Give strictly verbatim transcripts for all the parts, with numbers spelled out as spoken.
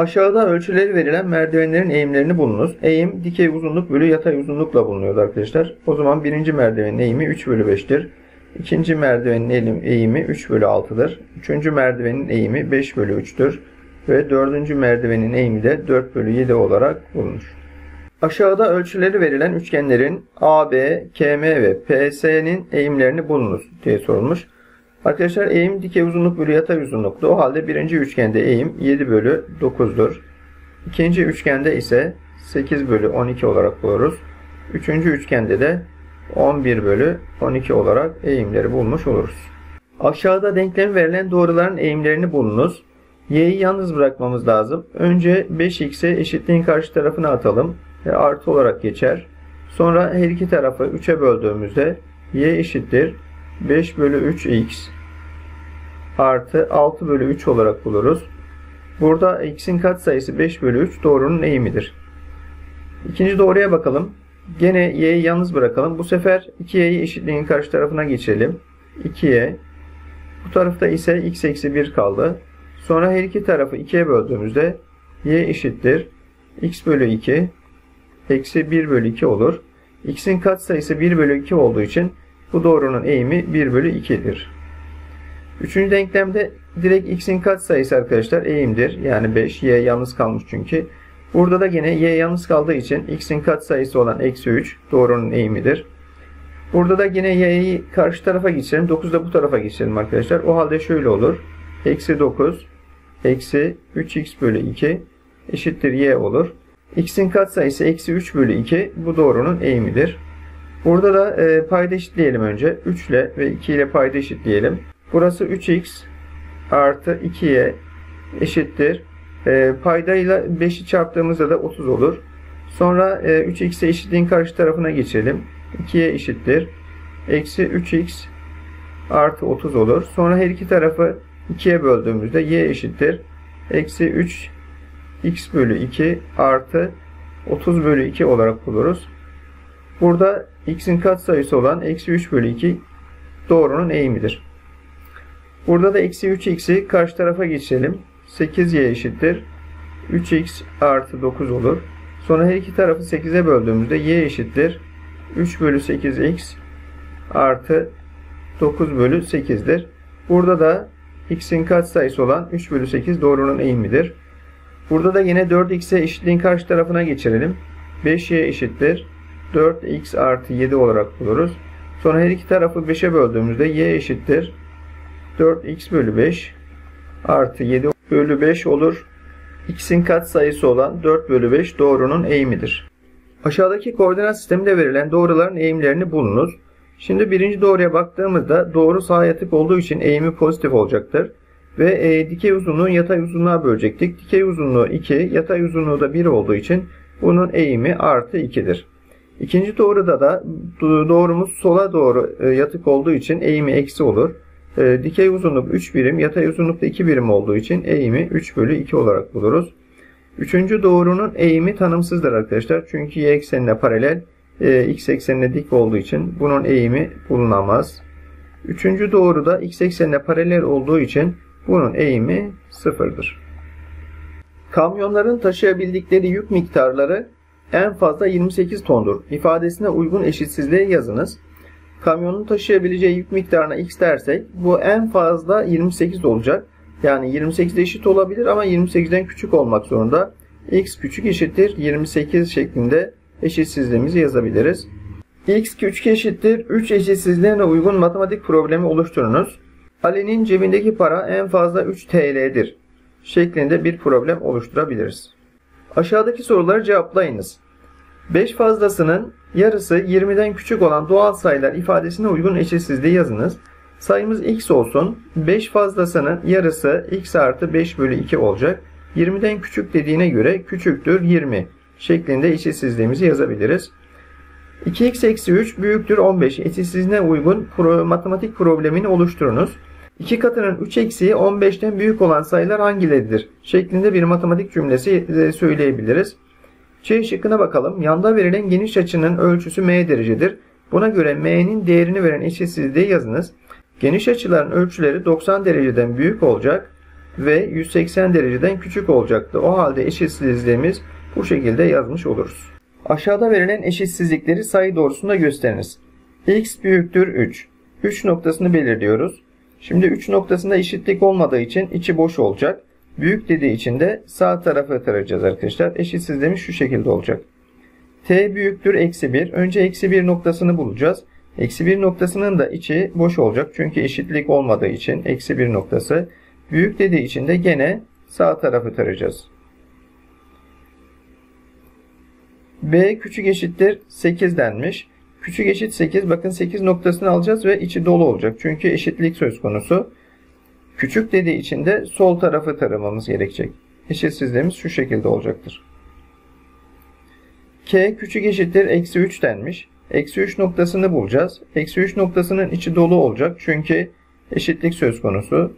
Aşağıda ölçüleri verilen merdivenlerin eğimlerini bulunuz. Eğim dikey uzunluk bölü yatay uzunlukla bulunuyordu arkadaşlar. O zaman birinci merdivenin eğimi üç bölü beş'tir. İkinci merdivenin eğimi üç bölü altı'dır. Üçüncü merdivenin eğimi beş bölü üç'tür. Ve dördüncü merdivenin eğimi de dört bölü yedi olarak bulunur. Aşağıda ölçüleri verilen üçgenlerin A B, K M ve P S'nin eğimlerini bulunuz diye sorulmuş. Arkadaşlar eğim dikey uzunluk bölü yatay uzunluktu. O halde birinci üçgende eğim yedi bölü dokuz'dur. İkinci üçgende ise sekiz bölü on iki olarak buluruz. Üçüncü üçgende de on bir bölü on iki olarak eğimleri bulmuş oluruz. Aşağıda denklemi verilen doğruların eğimlerini bulunuz. Y'yi yalnız bırakmamız lazım. Önce beş x'e eşitliğin karşı tarafına atalım. Ve artı olarak geçer. Sonra her iki tarafı üç'e böldüğümüzde y eşittir beş bölü üç x artı altı bölü üç olarak buluruz. Burada x'in katsayısı beş bölü üç doğrunun eğimidir. İkinci doğruya bakalım. Gene y'yi yalnız bırakalım. Bu sefer iki y'yi eşitliğin karşı tarafına geçirelim. iki y. Bu tarafta ise x eksi bir kaldı. Sonra her iki tarafı iki'ye böldüğümüzde y eşittir x bölü iki eksi bir bölü iki olur. X'in katsayısı bir bölü iki olduğu için bu doğrunun eğimi bir bölü iki'dir. Üçüncü denklemde direkt x'in katsayısı arkadaşlar eğimdir. Yani beş. Y yalnız kalmış çünkü. Burada da yine y yalnız kaldığı için x'in katsayısı olan eksi üç doğrunun eğimidir. Burada da yine y'yi karşı tarafa geçirelim. dokuz da bu tarafa geçirelim arkadaşlar. O halde şöyle olur. Eksi dokuz eksi üç x bölü iki eşittir y olur. X'in katsayısı eksi üç bölü iki bu doğrunun eğimidir. Burada da e, payda eşitleyelim önce. üç ile ve iki ile payda eşitleyelim. Burası üç x artı iki y eşittir. E, paydayla beş'i çarptığımızda da otuz olur. Sonra e, üç x'e eşitliğin karşı tarafına geçelim. iki y eşittir eksi üç x artı otuz olur. Sonra her iki tarafı iki'ye böldüğümüzde y eşittir eksi üç x bölü iki artı otuz bölü iki olarak buluruz. Burada x'in katsayısı olan eksi üç bölü iki doğrunun eğimidir. Burada da eksi üç x'i karşı tarafa geçirelim. sekiz y eşittir üç x artı dokuz olur. Sonra her iki tarafı sekize böldüğümüzde y eşittir üç bölü sekiz x artı dokuz bölü sekiz'dir. Burada da x'in katsayısı olan üç bölü sekiz doğrunun eğimidir. Burada da yine dört x'e eşitliğin karşı tarafına geçirelim. beş y eşittir dört x artı yedi olarak buluruz. Sonra her iki tarafı beş'e böldüğümüzde y eşittir dört x bölü beş artı yedi bölü beş olur. X'in katsayısı olan dört bölü beş doğrunun eğimidir. Aşağıdaki koordinat sisteminde verilen doğruların eğimlerini bulunuz. Şimdi birinci doğruya baktığımızda doğru sağa yatık olduğu için eğimi pozitif olacaktır. Ve e, dikey uzunluğu yatay uzunluğa bölecektik. Dikey uzunluğu iki, yatay uzunluğu da bir olduğu için bunun eğimi artı iki'dir. İkinci doğruda da doğrumuz sola doğru e, yatık olduğu için eğimi eksi olur. E, dikey uzunluk üç birim, yatay uzunluk da iki birim olduğu için eğimi üç bölü iki olarak buluruz. Üçüncü doğrunun eğimi tanımsızdır arkadaşlar. Çünkü y eksenine paralel, e, x eksenine dik olduğu için bunun eğimi bulunamaz. Üçüncü doğruda x eksenine paralel olduğu için bunun eğimi sıfır'dır. Kamyonların taşıyabildikleri yük miktarları en fazla yirmi sekiz tondur ifadesine uygun eşitsizliği yazınız. Kamyonun taşıyabileceği yük miktarına x dersek bu en fazla yirmi sekiz olacak. Yani yirmi sekiz'e eşit olabilir ama yirmi sekiz'den küçük olmak zorunda. X küçük eşittir yirmi sekiz şeklinde eşitsizliğimizi yazabiliriz. X küçük eşittir üç eşitsizliğine uygun matematik problemi oluşturunuz. Ali'nin cebindeki para en fazla üç TL'dir şeklinde bir problem oluşturabiliriz. Aşağıdaki soruları cevaplayınız. beş fazlasının yarısı yirmi'den küçük olan doğal sayılar ifadesine uygun eşitsizliği yazınız. Sayımız x olsun. beş fazlasının yarısı x artı beş bölü iki olacak. yirmi'den küçük dediğine göre küçüktür yirmi şeklinde eşitsizliğimizi yazabiliriz. iki x eksi üç büyüktür on beş eşitsizliğine uygun pro matematik problemini oluşturunuz. iki katının üç eksiği on beş'ten büyük olan sayılar hangileridir şeklinde bir matematik cümlesi söyleyebiliriz. C şıkkına bakalım. Yanda verilen geniş açının ölçüsü m derecedir. Buna göre m'nin değerini veren eşitsizliği yazınız. Geniş açıların ölçüleri doksan dereceden büyük olacak. ve yüz seksen dereceden küçük olacaktı. O halde eşitsizliğimiz bu şekilde yazmış oluruz. Aşağıda verilen eşitsizlikleri sayı doğrusunda gösteriniz. X büyüktür üç. üç noktasını belirliyoruz. Şimdi üç noktasında eşitlik olmadığı için içi boş olacak. Büyük dediği için de sağ tarafı tarayacağız arkadaşlar. Eşitsizliğimiz şu şekilde olacak. T büyüktür eksi bir. Önce eksi bir noktasını bulacağız. Eksi bir noktasının da içi boş olacak. Çünkü eşitlik olmadığı için eksi bir noktası. Büyük dediği için de gene sağ tarafı tarayacağız. B küçük eşittir sekiz denmiş. Küçük eşit sekiz. Bakın sekiz noktasını alacağız ve içi dolu olacak. Çünkü eşitlik söz konusu. Küçük dediği için de sol tarafı taramamız gerekecek. Eşitsizliğimiz şu şekilde olacaktır. K küçük eşittir eksi üç denmiş. Eksi üç noktasını bulacağız. Eksi üç noktasının içi dolu olacak. Çünkü eşitlik söz konusu.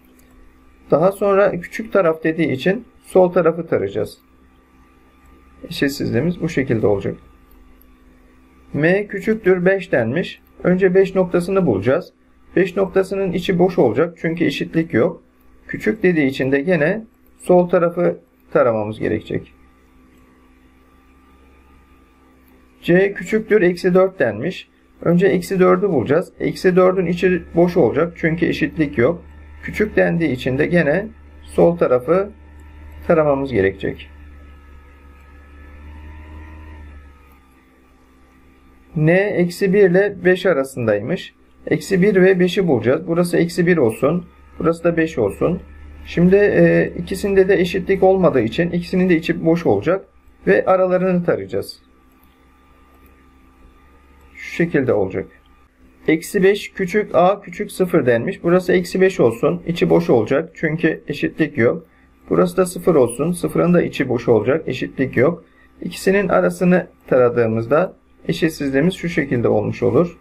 Daha sonra küçük taraf dediği için sol tarafı tarayacağız. Eşitsizliğimiz bu şekilde olacak. M küçüktür beş denmiş. Önce beş noktasını bulacağız. beş noktasının içi boş olacak. Çünkü eşitlik yok. Küçük dediği için de gene sol tarafı taramamız gerekecek. C küçüktür eksi dört denmiş. Önce eksi dördü bulacağız. Eksi dördün içi boş olacak. Çünkü eşitlik yok. Küçük dendiği için de gene sol tarafı taramamız gerekecek. N eksi bir ile beş arasındaymış. Eksi bir ve beşi bulacağız. Burası eksi bir olsun. Burası da beş olsun. Şimdi e, ikisinde de eşitlik olmadığı için ikisinin de içi boş olacak. Ve aralarını tarayacağız. Şu şekilde olacak. Eksi beş küçük a küçük sıfır denmiş. Burası eksi beş olsun. İçi boş olacak. Çünkü eşitlik yok. Burası da sıfır olsun. Sıfırın da içi boş olacak. Eşitlik yok. İkisinin arasını taradığımızda eşitsizliğimiz şu şekilde olmuş olur.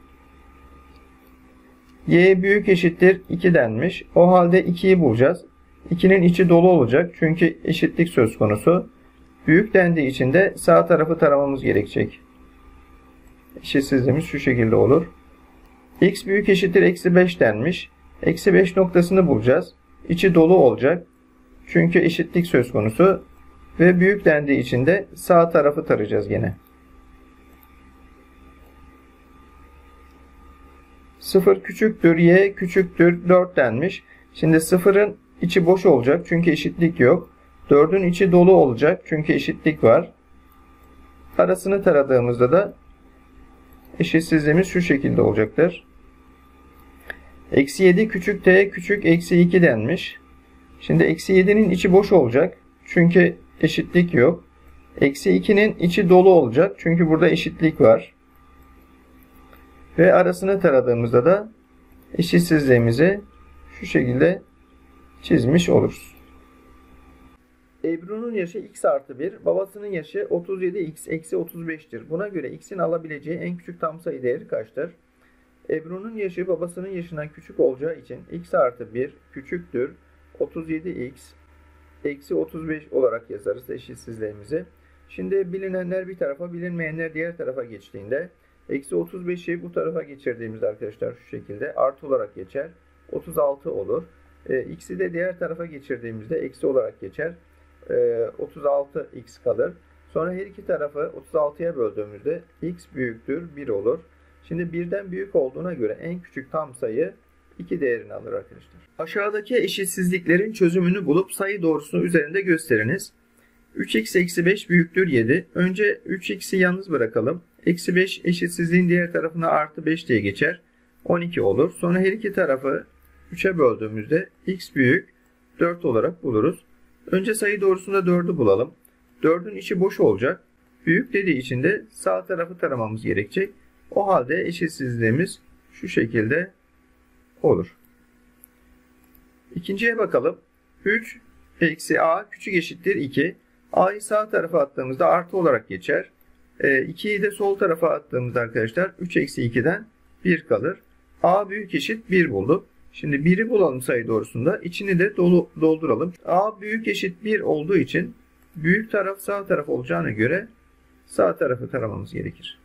Y büyük eşittir iki denmiş. O halde ikiyi bulacağız. ikinin içi dolu olacak. Çünkü eşitlik söz konusu. Büyük dendiği için de sağ tarafı taramamız gerekecek. Eşitsizliğimiz şu şekilde olur. X büyük eşittir eksi beş denmiş. Eksi beş noktasını bulacağız. İçi dolu olacak. Çünkü eşitlik söz konusu. Ve büyük dendiği için de sağ tarafı tarayacağız gene. sıfır küçüktür y küçüktür dört denmiş. Şimdi sıfırın içi boş olacak. Çünkü eşitlik yok. dördün içi dolu olacak. Çünkü eşitlik var. Arasını taradığımızda da eşitsizliğimiz şu şekilde olacaktır. Eksi yedi küçük t küçük eksi iki denmiş. Şimdi eksi yedinin içi boş olacak. Çünkü eşitlik yok. Eksi ikinin içi dolu olacak. Çünkü burada eşitlik var. Ve arasını taradığımızda da eşitsizliğimizi şu şekilde çizmiş oluruz. Ebru'nun yaşı x artı bir, babasının yaşı otuz yedi x eksi otuz beş'tir. Buna göre x'in alabileceği en küçük tam sayı değeri kaçtır? Ebru'nun yaşı babasının yaşından küçük olacağı için x artı bir küçüktür otuz yedi x eksi otuz beş olarak yazarız eşitsizliğimizi. Şimdi bilinenler bir tarafa, bilinmeyenler diğer tarafa geçtiğinde eksi otuz beşi bu tarafa geçirdiğimizde arkadaşlar şu şekilde artı olarak geçer. otuz altı olur. E, x'i de diğer tarafa geçirdiğimizde eksi olarak geçer. E, otuz altı x kalır. Sonra her iki tarafı otuz altıya böldüğümüzde x büyüktür bir olur. Şimdi birden büyük olduğuna göre en küçük tam sayı iki değerini alır arkadaşlar. Aşağıdaki eşitsizliklerin çözümünü bulup sayı doğrusunu üzerinde gösteriniz. üç x eksi beş büyüktür yedi. Önce üç x'i yalnız bırakalım. Eksi beş eşitsizliğin diğer tarafına artı beş diye geçer. on iki olur. Sonra her iki tarafı üçe böldüğümüzde x büyük dört olarak buluruz. Önce sayı doğrusunda dördü bulalım. dördün içi boş olacak. Büyük dediği için de sağ tarafı taramamız gerekecek. O halde eşitsizliğimiz şu şekilde olur. İkinciye bakalım. üç eksi a küçük eşittir iki. A'yı sağ tarafa attığımızda artı olarak geçer. ikiyi de sol tarafa attığımızda arkadaşlar üç eksi iki'den bir kalır. A büyük eşit bir bulduk. Şimdi bir'i bulalım sayı doğrusunda. İçini de dolu, dolduralım. A büyük eşit bir olduğu için büyük taraf sağ taraf olacağına göre sağ tarafı taramamız gerekir.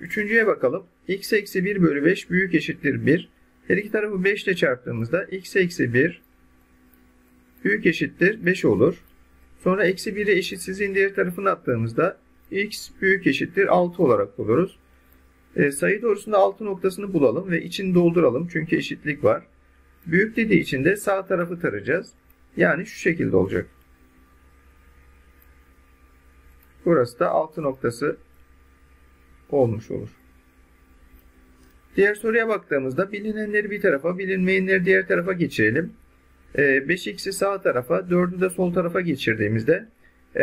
Üçüncüye bakalım. X eksi bir bölü beş büyük eşittir bir. Her iki tarafı beş ile çarptığımızda x eksi bir büyük eşittir beş olur. Sonra eksi bir'i eşitsizliğin diğer tarafına attığımızda x büyük eşittir altı olarak buluruz. E, sayı doğrusunda altı noktasını bulalım ve içini dolduralım çünkü eşitlik var. Büyük dediği için de sağ tarafı tarayacağız. Yani şu şekilde olacak. Burası da altı noktası olmuş olur. Diğer soruya baktığımızda bilinenleri bir tarafa, bilinmeyenleri diğer tarafa geçirelim. beş x'i sağ tarafa, dördü de sol tarafa geçirdiğimizde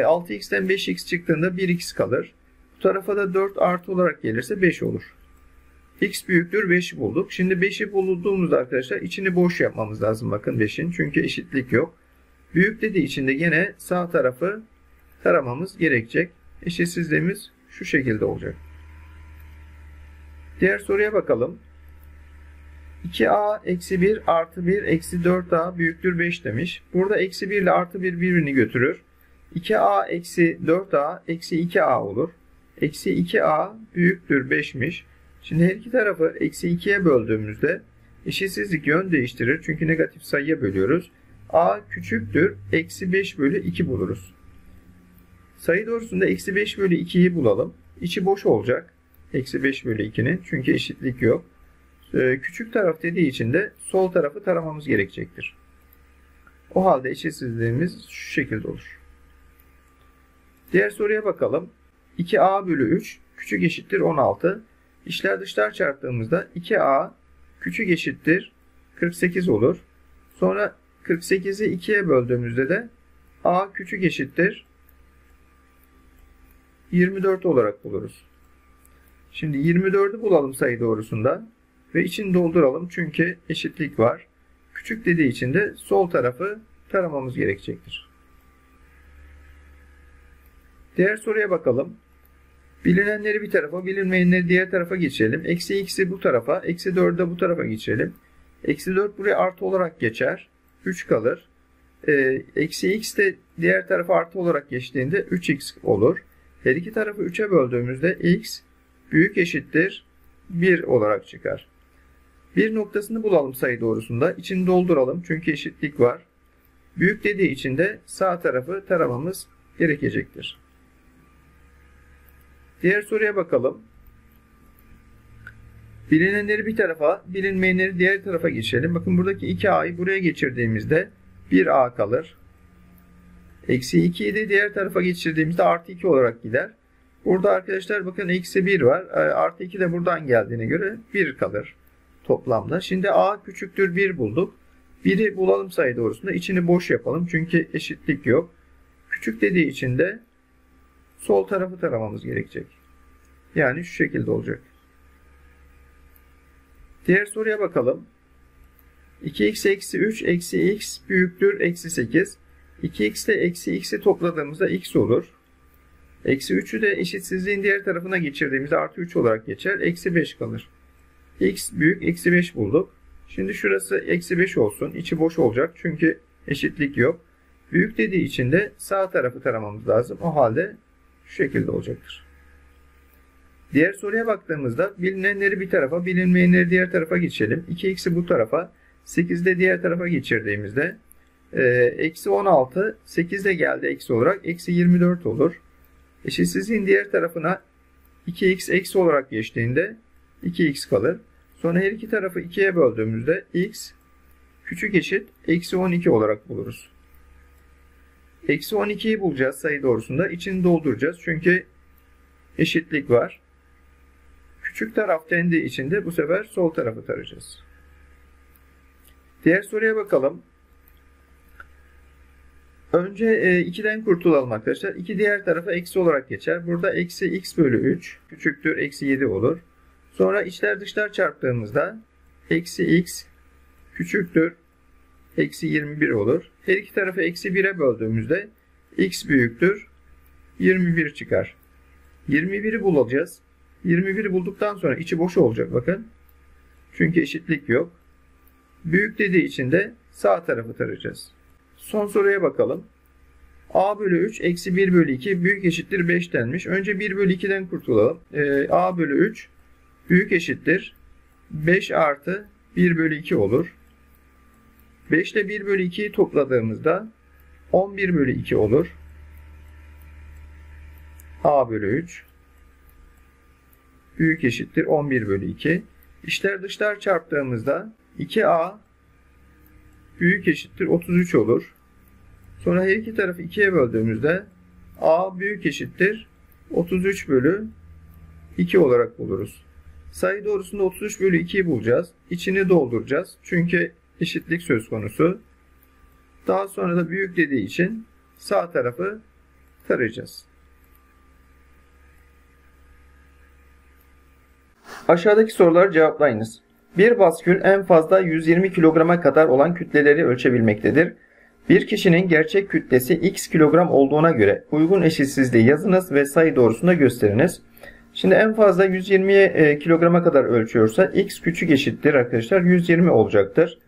altı x'ten beş x çıktığında bir x kalır. Bu tarafa da dört artı olarak gelirse beş olur. X büyüktür beş'i bulduk. Şimdi beş'i bulduğumuzda arkadaşlar içini boş yapmamız lazım. Bakın beş'in çünkü eşitlik yok. Büyük dediği için de gene sağ tarafı taramamız gerekecek. Eşitsizliğimiz şu şekilde olacak. Diğer soruya bakalım. iki a eksi bir artı bir eksi dört a büyüktür beş demiş. Burada eksi bir ile artı bir birbirini götürür. iki a eksi dört a eksi iki a olur. Eksi iki a büyüktür beş'miş. Şimdi her iki tarafı eksi iki'ye böldüğümüzde eşitsizlik yön değiştirir. Çünkü negatif sayıya bölüyoruz. A küçüktür eksi beş bölü iki buluruz. Sayı doğrusunda eksi beş bölü iki'yi bulalım. İçi boş olacak. Eksi beş bölü iki'nin. Çünkü eşitlik yok. Ee, küçük taraf dediği için de sol tarafı taramamız gerekecektir. O halde eşitsizliğimiz şu şekilde olur. Diğer soruya bakalım. iki a bölü üç küçük eşittir on altı. İçler dışlar çarptığımızda iki a küçük eşittir kırk sekiz olur. Sonra kırk sekiz'i iki'ye böldüğümüzde de a küçük eşittir yirmi dört olarak buluruz. Şimdi yirmi dört'ü bulalım sayı doğrusunda ve içini dolduralım çünkü eşitlik var. Küçük dediği için de sol tarafı taramamız gerekecektir. Diğer soruya bakalım. Bilinenleri bir tarafa, bilinmeyenleri diğer tarafa geçirelim. Eksi x'i bu tarafa, eksi dört'ü de bu tarafa geçirelim. Eksi dört buraya artı olarak geçer. üç kalır. Ee, eksi x de diğer tarafa artı olarak geçtiğinde üç x olur. Her iki tarafı üç'e böldüğümüzde x büyük eşittir bir olarak çıkar. bir noktasını bulalım sayı doğrusunda. İçini dolduralım çünkü eşitlik var. Büyük dediği için de sağ tarafı taramamız gerekecektir. Diğer soruya bakalım. Bilinenleri bir tarafa, bilinmeyenleri diğer tarafa geçirelim. Bakın buradaki iki a'yı buraya geçirdiğimizde bir a kalır. Eksi iki'yi de diğer tarafa geçirdiğimizde artı iki olarak gider. Burada arkadaşlar bakın eksi bir var. Artı iki de buradan geldiğine göre bir kalır toplamda. Şimdi a küçüktür bir bulduk. bir'i bulalım sayı doğrusunda. İçini boş yapalım çünkü eşitlik yok. Küçük dediği için de sol tarafı taramamız gerekecek. Yani şu şekilde olacak. Diğer soruya bakalım. iki x eksi üç eksi x büyüktür eksi sekiz. iki x ile eksi x'i topladığımızda x olur. Eksi üç'ü de eşitsizliğin diğer tarafına geçirdiğimizde artı üç olarak geçer. Eksi beş kalır. X büyük eksi beş bulduk. Şimdi şurası eksi beş olsun. İçi boş olacak çünkü eşitlik yok. Büyük dediği için de sağ tarafı taramamız lazım. O halde şu şekilde olacaktır. Diğer soruya baktığımızda bilinenleri bir tarafa, bilinmeyenleri diğer tarafa geçelim. iki x'i bu tarafa, sekiz'i de diğer tarafa geçirdiğimizde eksi on altı, sekiz de geldi eksi olarak. Eksi yirmi dört olur. Eşitsizliğin diğer tarafına iki x eksi olarak geçtiğinde iki x kalır. Sonra her iki tarafı iki'ye böldüğümüzde x küçük eşit eksi on iki olarak buluruz. Eksi on iki'yi bulacağız sayı doğrusunda. İçini dolduracağız çünkü eşitlik var. Küçük taraf dendiği için de bu sefer sol tarafı tarayacağız. Diğer soruya bakalım. Önce iki'den kurtulalım arkadaşlar. iki diğer tarafa eksi olarak geçer. Burada eksi x bölü üç küçüktür eksi yedi olur. Sonra içler dışlar çarptığımızda eksi x küçüktür eksi yirmi bir olur. Her iki tarafı eksi bir'e böldüğümüzde x büyüktür yirmi bir çıkar. yirmi bir'i bulacağız. yirmi bir'i bulduktan sonra içi boş olacak bakın. Çünkü eşitlik yok. Büyük dediği için de sağ tarafı tarayacağız. Son soruya bakalım. A bölü üç eksi bir bölü iki büyük eşittir beş denmiş. Önce bir bölü iki'den kurtulalım. Ee, A bölü üç büyük eşittir beş artı bir bölü iki olur. beş ile bir bölü ikiyi topladığımızda on bir bölü iki olur. A bölü üç. Büyük eşittir on bir bölü iki. İçler dışlar çarptığımızda iki A büyük eşittir otuz üç olur. Sonra her iki tarafı ikiye böldüğümüzde A büyük eşittir otuz üç bölü iki olarak buluruz. Sayı doğrusunda otuz üç bölü ikiyi bulacağız. İçini dolduracağız. Çünkü eşitlik söz konusu. Daha sonra da büyük dediği için sağ tarafı tarayacağız. Aşağıdaki soruları cevaplayınız. Bir baskül en fazla yüz yirmi kilograma kadar olan kütleleri ölçebilmektedir. Bir kişinin gerçek kütlesi x kilogram olduğuna göre uygun eşitsizliği yazınız ve sayı doğrusunda gösteriniz. Şimdi en fazla yüz yirmi kilograma kadar ölçüyorsa x küçük eşittir arkadaşlar yüz yirmi olacaktır.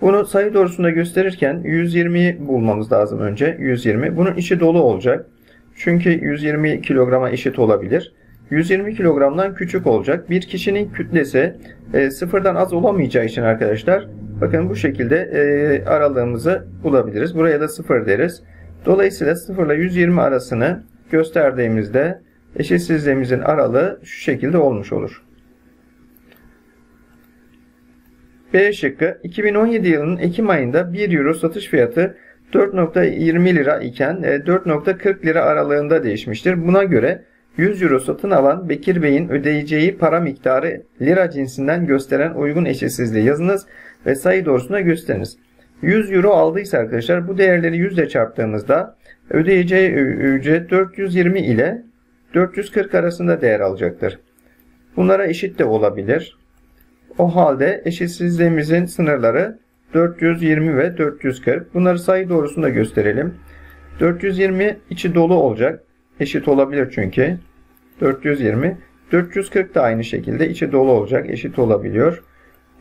Bunu sayı doğrusunda gösterirken yüz yirmiyi bulmamız lazım önce. yüz yirmi. Bunun içi dolu olacak. Çünkü yüz yirmi kilograma eşit olabilir. yüz yirmi kilogramdan küçük olacak. Bir kişinin kütlesi e, sıfırdan az olamayacağı için arkadaşlar bakın bu şekilde e, aralığımızı bulabiliriz. Buraya da sıfır deriz. Dolayısıyla sıfır ile yüz yirmi arasını gösterdiğimizde eşitsizliğimizin aralığı şu şekilde olmuş olur. B şıkkı iki bin on yedi yılının Ekim ayında bir euro satış fiyatı dört nokta yirmi lira iken dört nokta kırk lira aralığında değişmiştir. Buna göre yüz euro satın alan Bekir Bey'in ödeyeceği para miktarı lira cinsinden gösteren uygun eşitsizliği yazınız ve sayı doğrusuna gösteriniz. yüz euro aldıysa arkadaşlar bu değerleri yüz ile çarptığımızda ödeyeceği ücret dört yüz yirmi ile dört yüz kırk arasında değer alacaktır. Bunlara eşit de olabilir. O halde eşitsizliğimizin sınırları dört yüz yirmi ve dört yüz kırk. Bunları sayı doğrusunda gösterelim. dört yüz yirmi içi dolu olacak. Eşit olabilir çünkü. dört yüz yirmi. dört yüz kırk da aynı şekilde içi dolu olacak. Eşit olabiliyor.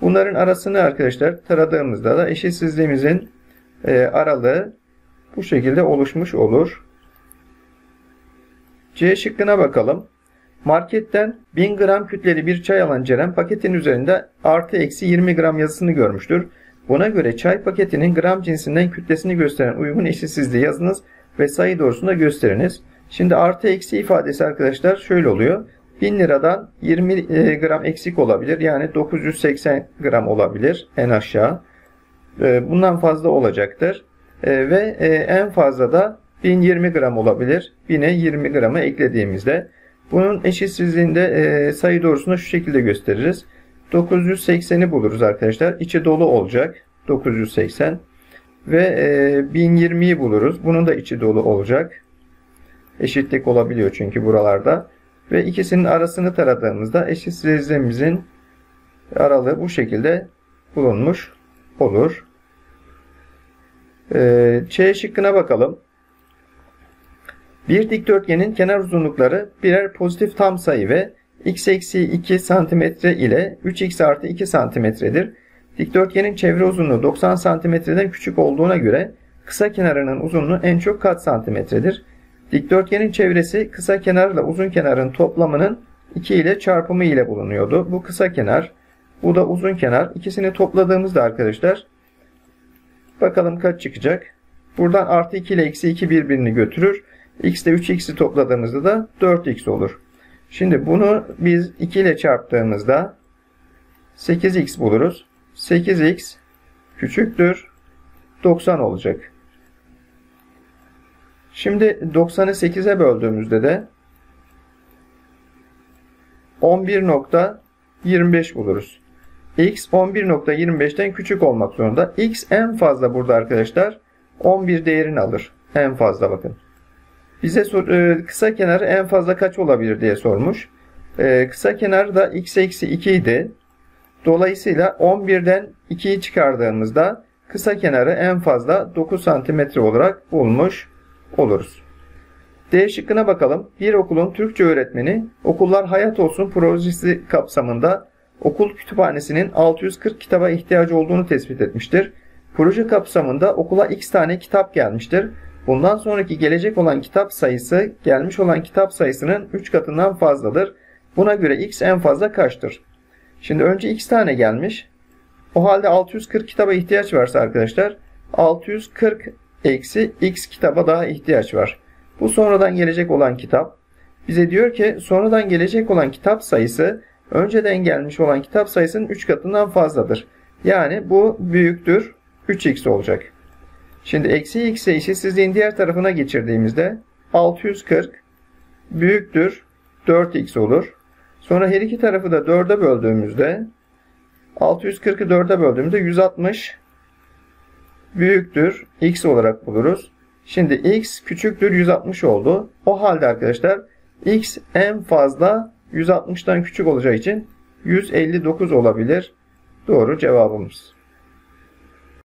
Bunların arasını arkadaşlar taradığımızda da eşitsizliğimizin aralığı bu şekilde oluşmuş olur. C şıkkına bakalım. Marketten bin gram kütleli bir çay alan Ceren paketin üzerinde artı eksi yirmi gram yazısını görmüştür. Buna göre çay paketinin gram cinsinden kütlesini gösteren uygun eşitsizliği yazınız ve sayı doğrusunda gösteriniz. Şimdi artı eksi ifadesi arkadaşlar şöyle oluyor. bin liradan yirmi gram eksik olabilir. Yani dokuz yüz seksen gram olabilir en aşağı. Bundan fazla olacaktır. Ve en fazla da bin yirmi gram olabilir. bine yirmi gramı eklediğimizde. Bunun eşitsizliğinde sayı doğrusunu şu şekilde gösteririz. dokuz yüz sekseni buluruz arkadaşlar. İçi dolu olacak. dokuz yüz seksen. Ve bin yirmiyi buluruz. Bunun da içi dolu olacak. Eşitlik olabiliyor çünkü buralarda. Ve ikisinin arasını taradığımızda eşitsizliğimizin aralığı bu şekilde bulunmuş olur. C şıkkına bakalım. Bir dikdörtgenin kenar uzunlukları birer pozitif tam sayı ve x eksi iki santimetre ile üç x artı iki santimetredir. Dikdörtgenin çevre uzunluğu doksan santimetreden küçük olduğuna göre kısa kenarının uzunluğu en çok kaç santimetredir? Dikdörtgenin çevresi kısa kenarla uzun kenarın toplamının iki ile çarpımı ile bulunuyordu. Bu kısa kenar, bu da uzun kenar. İkisini topladığımızda arkadaşlar bakalım kaç çıkacak. Buradan artı iki ile eksi iki birbirini götürür. X ile üç x'i topladığımızda da dört x olur. Şimdi bunu biz iki ile çarptığımızda sekiz x buluruz. sekiz x küçüktür doksan olacak. Şimdi doksanı sekize böldüğümüzde de on bir nokta yirmi beş buluruz. X on bir nokta yirmi beşten küçük olmak zorunda. X en fazla burada arkadaşlar on bir değerini alır. En fazla bakın. Bize sor, kısa kenarı en fazla kaç olabilir diye sormuş. Ee, kısa kenar da x eksi iki idi. Dolayısıyla on birden ikiyi çıkardığımızda kısa kenarı en fazla dokuz santimetre olarak bulmuş oluruz. D şıkkına bakalım. Bir okulun Türkçe öğretmeni Okullar Hayat Olsun projesi kapsamında okul kütüphanesinin altı yüz kırk kitaba ihtiyacı olduğunu tespit etmiştir. Proje kapsamında okula x tane kitap gelmiştir. Bundan sonraki gelecek olan kitap sayısı gelmiş olan kitap sayısının üç katından fazladır. Buna göre x en fazla kaçtır? Şimdi önce x tane gelmiş. O halde altı yüz kırk kitaba ihtiyaç varsa arkadaşlar altı yüz kırk eksi x kitaba daha ihtiyaç var. Bu sonradan gelecek olan kitap. Bize diyor ki sonradan gelecek olan kitap sayısı önceden gelmiş olan kitap sayısının üç katından fazladır. Yani bu büyüktür üç x olacak. Şimdi eksi x'i eşitsizliğin diğer tarafına geçirdiğimizde altı yüz kırk büyüktür dört x olur. Sonra her iki tarafı da dörde böldüğümüzde altı yüz kırkı dörde böldüğümüzde yüz altmış büyüktür x olarak buluruz. Şimdi x küçüktür yüz altmış oldu. O halde arkadaşlar x en fazla yüz altmıştan küçük olacağı için yüz elli dokuz olabilir. Doğru cevabımız.